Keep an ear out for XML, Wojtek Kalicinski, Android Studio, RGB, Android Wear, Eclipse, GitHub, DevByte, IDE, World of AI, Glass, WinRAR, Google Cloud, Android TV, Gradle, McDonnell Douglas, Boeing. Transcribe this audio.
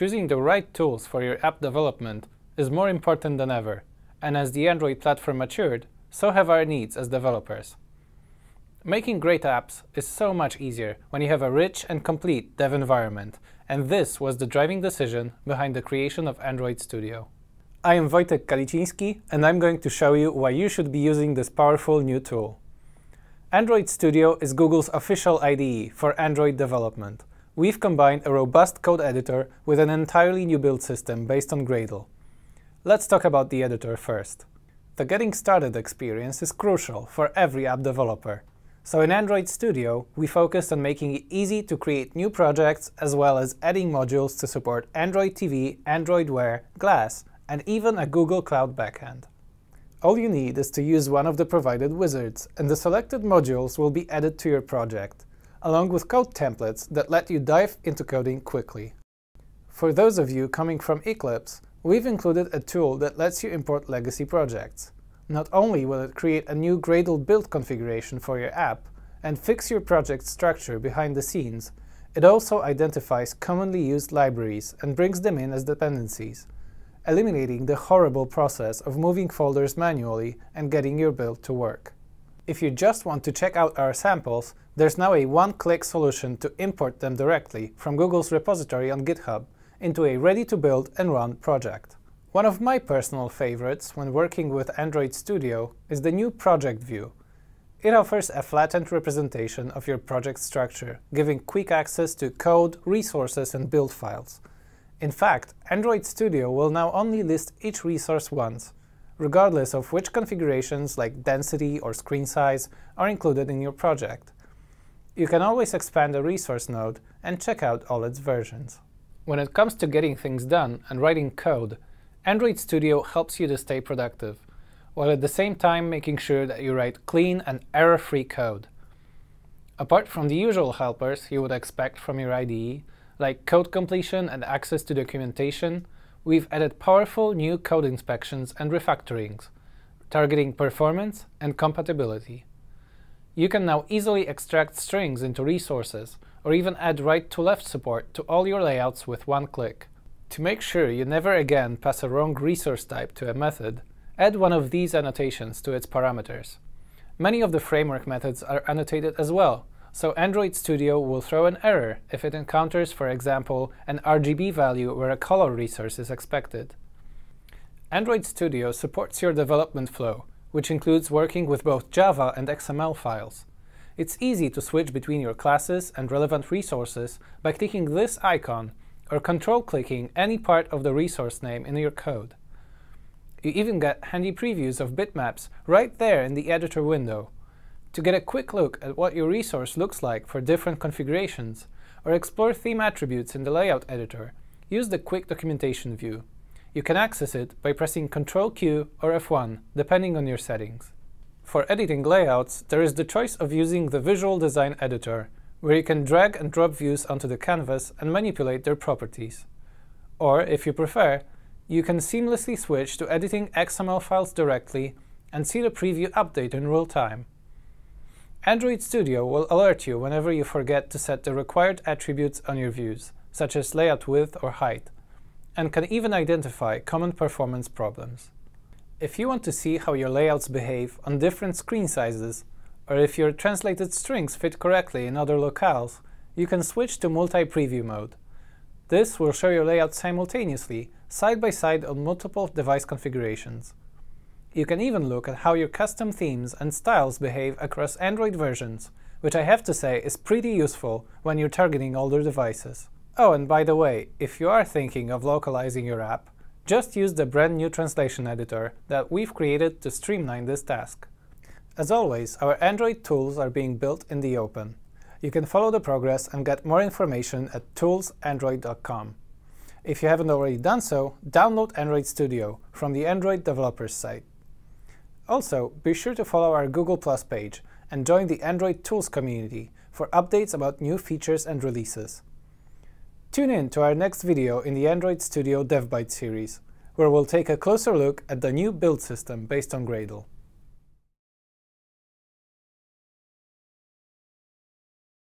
Choosing the right tools for your app development is more important than ever, and as the Android platform matured, so have our needs as developers. Making great apps is so much easier when you have a rich and complete dev environment, and this was the driving decision behind the creation of Android Studio. I am Wojtek Kalicinski, and I'm going to show you why you should be using this powerful new tool. Android Studio is Google's official IDE for Android development. We've combined a robust code editor with an entirely new build system based on Gradle. Let's talk about the editor first. The getting started experience is crucial for every app developer. So in Android Studio, we focused on making it easy to create new projects as well as adding modules to support Android TV, Android Wear, Glass, and even a Google Cloud backend. All you need is to use one of the provided wizards, and the selected modules will be added to your project, along with code templates that let you dive into coding quickly. For those of you coming from Eclipse, we've included a tool that lets you import legacy projects. Not only will it create a new Gradle build configuration for your app and fix your project structure behind the scenes, it also identifies commonly used libraries and brings them in as dependencies, eliminating the horrible process of moving folders manually and getting your build to work. If you just want to check out our samples, there's now a one-click solution to import them directly from Google's repository on GitHub into a ready-to-build and run project. One of my personal favorites when working with Android Studio is the new project view. It offers a flattened representation of your project structure, giving quick access to code, resources, and build files. In fact, Android Studio will now only list each resource once, regardless of which configurations like density or screen size are included in your project. You can always expand a resource node and check out all its versions. When it comes to getting things done and writing code, Android Studio helps you to stay productive, while at the same time making sure that you write clean and error-free code. Apart from the usual helpers you would expect from your IDE, like code completion and access to documentation, we've added powerful new code inspections and refactorings, targeting performance and compatibility. You can now easily extract strings into resources, or even add right-to-left support to all your layouts with one click. To make sure you never again pass a wrong resource type to a method, add one of these annotations to its parameters. Many of the framework methods are annotated as well, so Android Studio will throw an error if it encounters, for example, an RGB value where a color resource is expected. Android Studio supports your development flow, which includes working with both Java and XML files. It's easy to switch between your classes and relevant resources by clicking this icon, or control-clicking any part of the resource name in your code. You even get handy previews of bitmaps right there in the editor window. To get a quick look at what your resource looks like for different configurations, or explore theme attributes in the layout editor, use the quick documentation view. You can access it by pressing Ctrl-Q or F1, depending on your settings. For editing layouts, there is the choice of using the Visual Design Editor, where you can drag and drop views onto the canvas and manipulate their properties. Or, if you prefer, you can seamlessly switch to editing XML files directly and see the preview update in real time. Android Studio will alert you whenever you forget to set the required attributes on your views, such as layout width or height, and can even identify common performance problems. If you want to see how your layouts behave on different screen sizes, or if your translated strings fit correctly in other locales, you can switch to multi-preview mode. This will show your layout simultaneously, side by side on multiple device configurations. You can even look at how your custom themes and styles behave across Android versions, which I have to say is pretty useful when you're targeting older devices. Oh, and by the way, if you are thinking of localizing your app, just use the brand new translation editor that we've created to streamline this task. As always, our Android tools are being built in the open. You can follow the progress and get more information at toolsandroid.com. If you haven't already done so, download Android Studio from the Android developers site. Also, be sure to follow our Google+ page and join the Android Tools community for updates about new features and releases. Tune in to our next video in the Android Studio DevByte series, where we'll take a closer look at the new build system based on Gradle.